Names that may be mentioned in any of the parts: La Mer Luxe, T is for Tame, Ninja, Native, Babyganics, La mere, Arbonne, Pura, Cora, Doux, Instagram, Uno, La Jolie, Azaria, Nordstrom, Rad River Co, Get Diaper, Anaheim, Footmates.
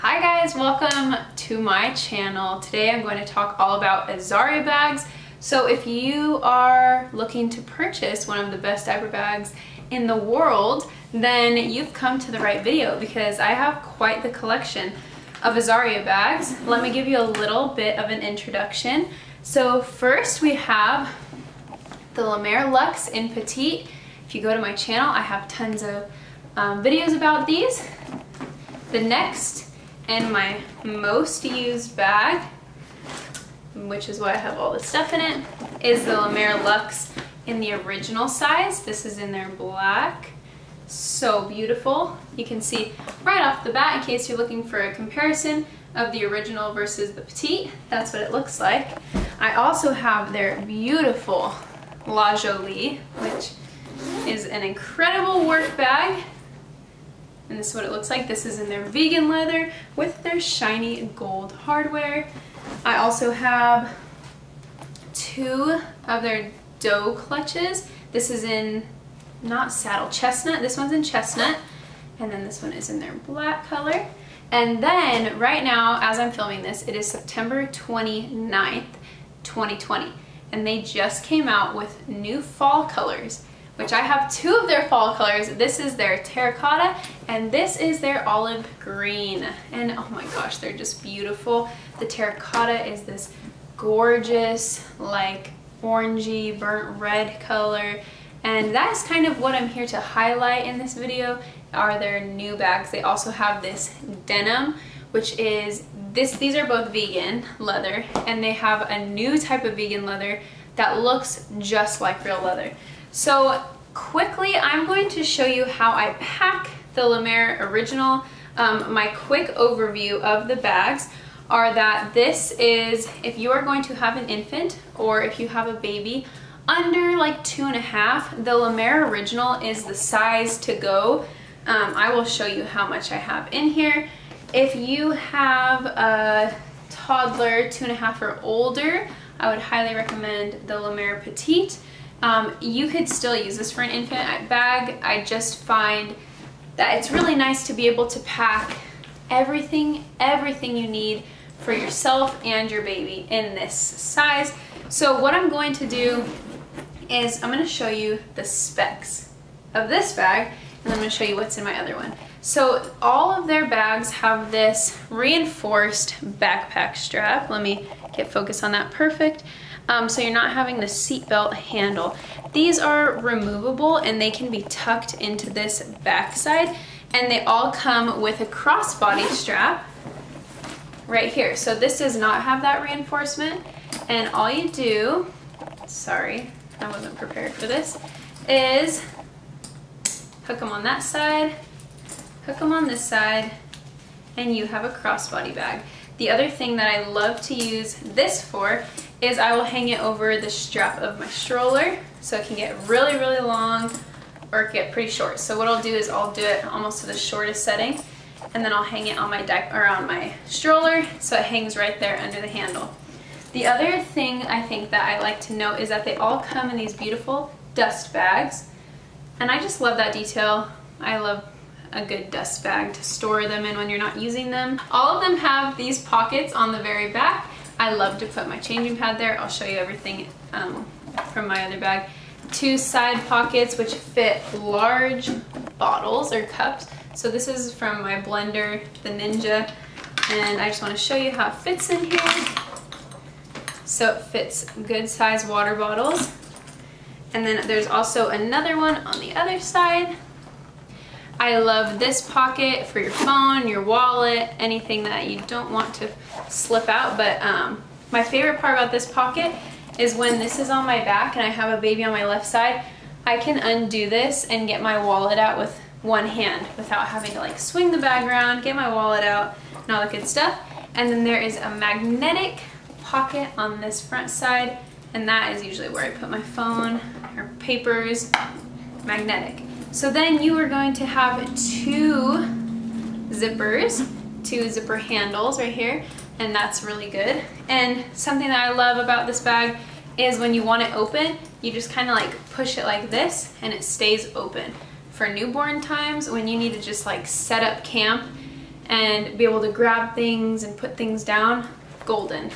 Hi guys, welcome to my channel. Today I'm going to talk all about Azaria bags. So if you are looking to purchase one of the best diaper bags in the world, then you've come to the right video because I have quite the collection of Azaria bags. Let me give you a little bit of an introduction. So first we have the La Mer Luxe in Petite. If you go to my channel, I have tons of videos about these. The next and my most used bag, which is why I have all this stuff in it, is the La Mer Luxe in the original size. This is in their black. So beautiful. You can see right off the bat, in case you're looking for a comparison of the original versus the Petite, that's what it looks like. I also have their beautiful La Jolie, which is an incredible work bag. And this is what it looks like. This is in their vegan leather with their shiny gold hardware. I also have two of their Doux clutches. This is in not saddle, chestnut. This one's in chestnut. And then this one is in their black color. And then right now, as I'm filming this, it is September 29th, 2020. And they just came out with new fall colors, which I have two of their fall colors. This is their terracotta and this is their olive green. And oh my gosh, they're just beautiful. The terracotta is this gorgeous, like orangey, burnt red color. And that's kind of what I'm here to highlight in this video are their new bags. They also have this denim, which is these are both vegan leather, and they have a new type of vegan leather that looks just like real leather. So quickly, I'm going to show you how I pack the La Mer Original. My quick overview of the bags are that this is, if you are going to have an infant or if you have a baby under like 2.5, the La Mer Original is the size to go. I will show you how much I have in here. If you have a toddler 2.5 or older, I would highly recommend the La Mer Petite. You could still use this for an infant bag. I just find that it's really nice to be able to pack everything you need for yourself and your baby in this size. So what I'm going to do is I'm going to show you the specs of this bag, and I'm going to show you what's in my other one. So all of their bags have this reinforced backpack strap. Let me get focus on that. Perfect. So you're not having the seatbelt handle. These are removable and they can be tucked into this backside, and they all come with a crossbody strap right here. So this does not have that reinforcement, and all you do, sorry, I wasn't prepared for this, is hook them on that side, hook them on this side, and you have a crossbody bag. The other thing that I love to use this for is I will hang it over the strap of my stroller, so it can get really long or get pretty short. So what I'll do is I'll do it almost to the shortest setting, and then I'll hang it on my stroller so it hangs right there under the handle. The other thing I think that I like to note is that they all come in these beautiful dust bags, and I just love that detail. I love a good dust bag to store them in when you're not using them. All of them have these pockets on the very back. I love to put my changing pad there. I'll show you everything from my other bag. Two side pockets which fit large bottles or cups. So this is from my blender, the Ninja, and I just want to show you how it fits in here. So it fits good size water bottles. And then there's also another one on the other side. I love this pocket for your phone, your wallet, anything that you don't want to slip out. But my favorite part about this pocket is when this is on my back and I have a baby on my left side, I can undo this and get my wallet out with one hand without having to like swing the bag around, get my wallet out, and all that good stuff. And then there is a magnetic pocket on this front side, and that is usually where I put my phone or papers, magnetic. So then you are going to have two zipper handles right here, and that's really good. And something that I love about this bag is when you want it open, you just kind of like push it like this and it stays open. For newborn times, when you need to just like set up camp and be able to grab things and put things down, golden.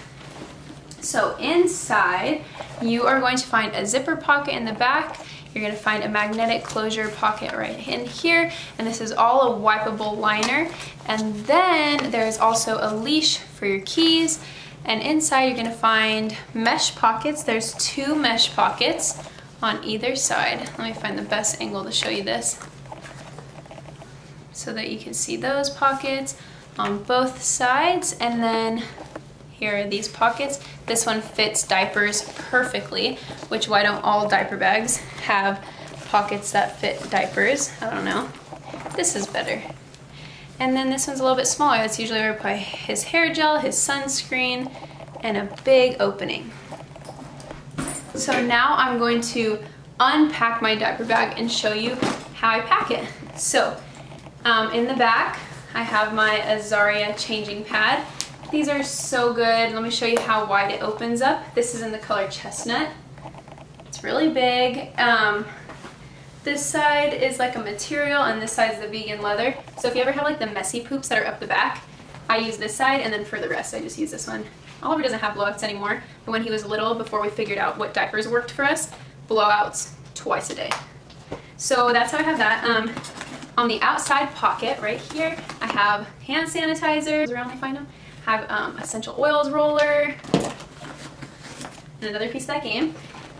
So inside, you are going to find a zipper pocket in the back. You're going to find a magnetic closure pocket right in here, and this is all a wipeable liner. And then there's also a leash for your keys, and inside you're going to find mesh pockets. There's two mesh pockets on either side. Let me find the best angle to show you this so that you can see those pockets on both sides. And then here are these pockets. This one fits diapers perfectly, which why don't all diaper bags have pockets that fit diapers? I don't know. This is better. And then this one's a little bit smaller. That's usually where I put his hair gel, his sunscreen, and a big opening. So now I'm going to unpack my diaper bag and show you how I pack it. So in the back, I have my Azaria changing pad. These are so good. Let me show you how wide it opens up. This is in the color chestnut. It's really big. This side is like a material and this side is the vegan leather. So if you ever have like the messy poops that are up the back, I use this side, and then for the rest I just use this one. Oliver doesn't have blowouts anymore, but when he was little, before we figured out what diapers worked for us, blowouts twice a day. So that's how I have that. On the outside pocket right here, I have hand sanitizers around, I find them. Have essential oils roller, and another piece that came.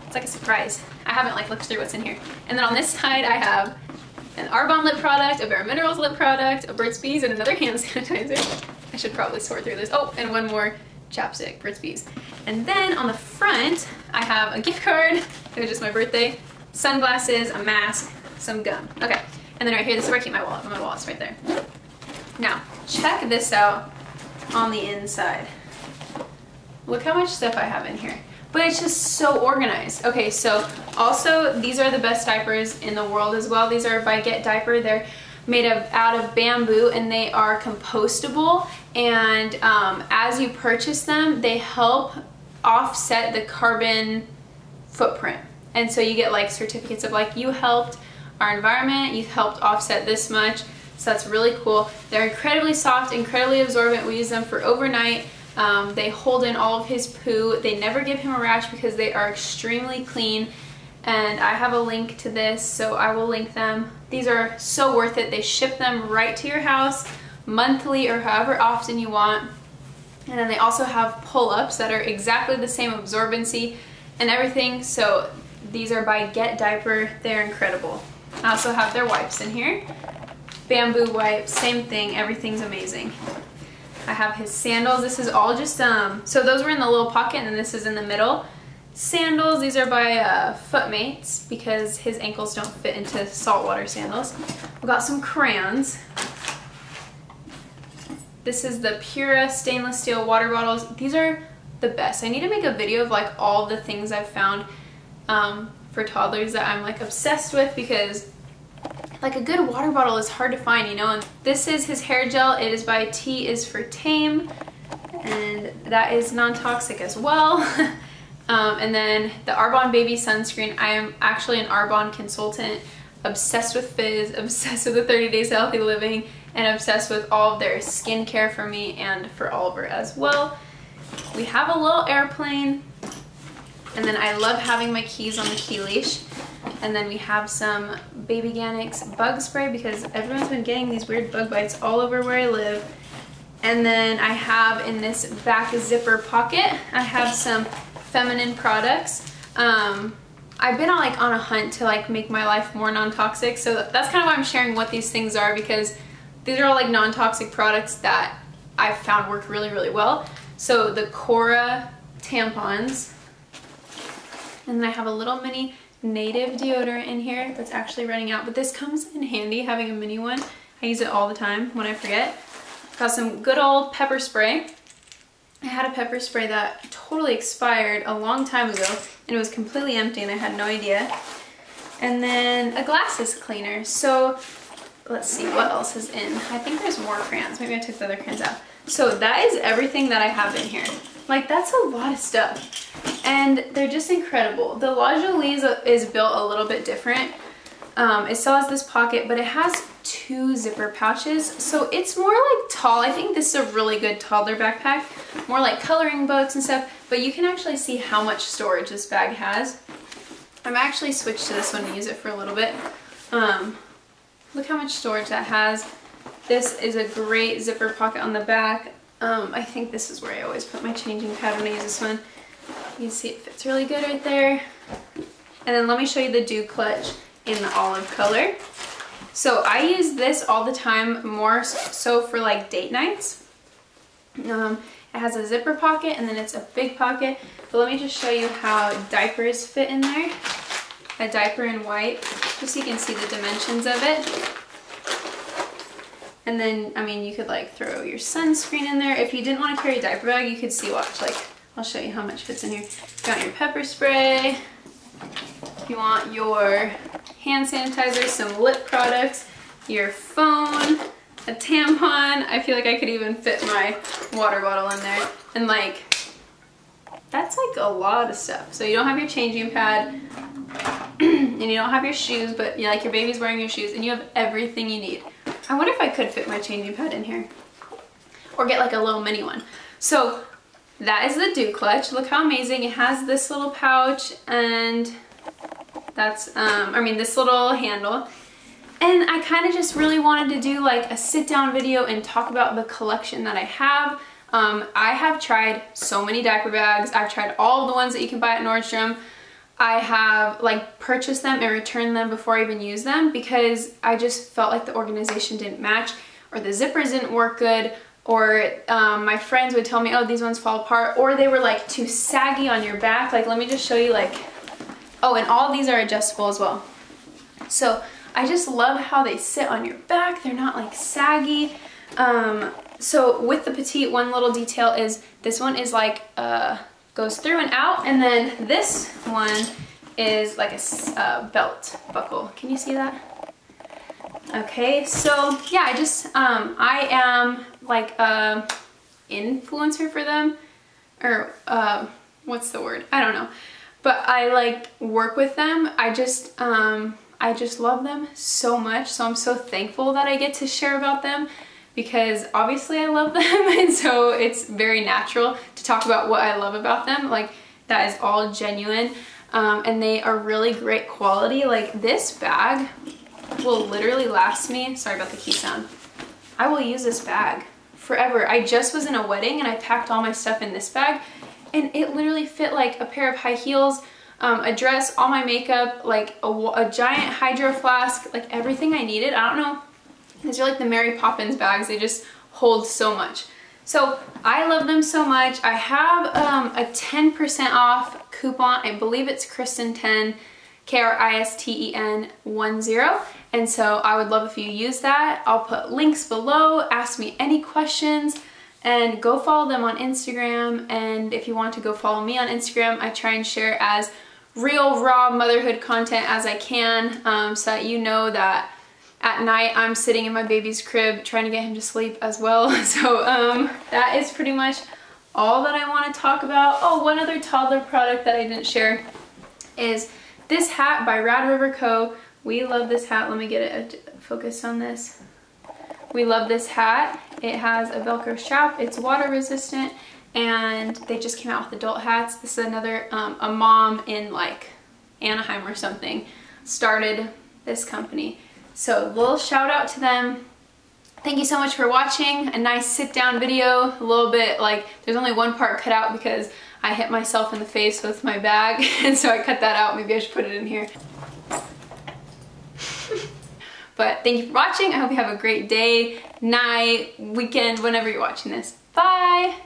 It's like a surprise. I haven't like looked through what's in here. And then on this side I have an Arbonne lip product, a Bare Minerals lip product, a Burt's Bees, and another hand sanitizer. I should probably sort through this. Oh, and one more chapstick, Burt's Bees. And then on the front I have a gift card. It was just my birthday. Sunglasses, a mask, some gum. Okay. And then right here, this is where I keep my wallet. My wallet's right there. Now, check this out. On the inside, look how much stuff I have in here, but it's just so organized. Okay, so also these are the best diapers in the world as well. These are by Get Diaper. They're made of out of bamboo, and they are compostable, and as you purchase them, they help offset the carbon footprint, and so you get like certificates of like, you helped our environment, you helped offset this much. So that's really cool. They're incredibly soft, incredibly absorbent. We use them for overnight. They hold in all of his poo. They never give him a rash because they are extremely clean. And I have a link to this, so I will link them. These are so worth it. They ship them right to your house monthly or however often you want. And then they also have pull-ups that are exactly the same absorbency and everything. So these are by Get Diaper. They're incredible. I also have their wipes in here. Bamboo wipes, same thing, everything's amazing. I have his sandals. This is all just so those were in the little pocket, and then this is in the middle. Sandals, these are by Footmates because his ankles don't fit into saltwater sandals. We got some crayons. This is the Pura stainless steel water bottles. These are the best. I need to make a video of like all the things I've found for toddlers that I'm like obsessed with, because like a good water bottle is hard to find, you know. And this is his hair gel. It is by T is for Tame, and that is non-toxic as well. And then the Arbonne baby sunscreen. I am actually an Arbonne consultant, obsessed with fizz, obsessed with the 30 days healthy living, and obsessed with all of their skincare for me and for Oliver as well. We have a little airplane, and then I love having my keys on the key leash. And then we have some Babyganics bug spray because everyone's been getting these weird bug bites all over where I live. And then I have in this back zipper pocket, I have some feminine products. I've been on on a hunt to make my life more non-toxic, so that's kind of why I'm sharing what these things are, because these are all like non-toxic products that I've found work really, really well. So the Cora tampons, and then I have a little mini Native deodorant in here that's actually running out, but this comes in handy having a mini one. I use it all the time when I forget. Got some good old pepper spray. I had a pepper spray that totally expired a long time ago, and it was completely empty and I had no idea. And then a glasses cleaner. So let's see what else is in. I think there's more crayons. Maybe I took the other crayons out. So that is everything that I have in here. Like, that's a lot of stuff. And they're just incredible. The La Jolie is built a little bit different. It still has this pocket, but it has two zipper pouches, so it's more like tall. I think this is a really good toddler backpack, more like coloring books and stuff, but you can actually see how much storage this bag has. I've actually switched to this one to use it for a little bit. Look how much storage that has. This is a great zipper pocket on the back. I think this is where I always put my changing pad when I use this one. You can see it fits really good right there. And then let me show you the Doux clutch in the olive color. So I use this all the time, more so for like date nights. It has a zipper pocket and then it's a big pocket. But let me just show you how diapers fit in there. A diaper in white, just so you can see the dimensions of it. And then, I mean, you could like throw your sunscreen in there. If you didn't want to carry a diaper bag, you could see, watch, like, I'll show you how much fits in here. You got your pepper spray. You want your hand sanitizer, some lip products, your phone, a tampon. I feel like I could even fit my water bottle in there. And like, that's like a lot of stuff. So you don't have your changing pad and you don't have your shoes, but you know, like your baby's wearing your shoes and you have everything you need. I wonder if I could fit my changing pad in here or get like a little mini one. So that is the Doux clutch. Look how amazing. It has this little pouch and that's, I mean this little handle. And I kind of just really wanted to do like a sit down video and talk about the collection that I have. I have tried so many diaper bags. I've tried all the ones that you can buy at Nordstrom. I have like purchased them and returned them before I even used them because I just felt like the organization didn't match or the zippers didn't work good or my friends would tell me, oh, these ones fall apart, or they were like too saggy on your back. Like, let me just show you like, oh, and all these are adjustable as well. So I just love how they sit on your back. They're not like saggy. So with the petite, one little detail is this one is like, goes through and out, and then this one is like a belt buckle. Can you see that? Okay, so yeah, I just, I am like a influencer for them, or what's the word? I don't know, but I like work with them. I just love them so much, so I'm so thankful that I get to share about them, because obviously I love them and so it's very natural to talk about what I love about them. Like that is all genuine, and they are really great quality. Like this bag will literally last me, sorry about the key sound, I will use this bag forever. I just was in a wedding and I packed all my stuff in this bag and it literally fit like a pair of high heels, a dress, all my makeup, like a giant hydro flask, like everything I needed. I don't know. These are like the Mary Poppins bags. They just hold so much. So I love them so much. I have a 10% off coupon. I believe it's Kristen10, Kristen10. And so I would love if you use that. I'll put links below. Ask me any questions and go follow them on Instagram. And if you want to go follow me on Instagram, I try and share as real raw motherhood content as I can, so that you know that at night, I'm sitting in my baby's crib trying to get him to sleep as well. So that is pretty much all that I want to talk about. Oh, one other toddler product that I didn't share is this hat by Rad River Co. We love this hat. Let me get it focused on this. We love this hat. It has a Velcro strap. It's water resistant. And they just came out with adult hats. This is another, a mom in like Anaheim or something started this company. So a little shout out to them. Thank you so much for watching. A nice sit down video, a little bit like there's only one part cut out because I hit myself in the face with my bag and so I cut that out. Maybe I should put it in here. But thank you for watching. I hope you have a great day, night, weekend, whenever you're watching this. Bye.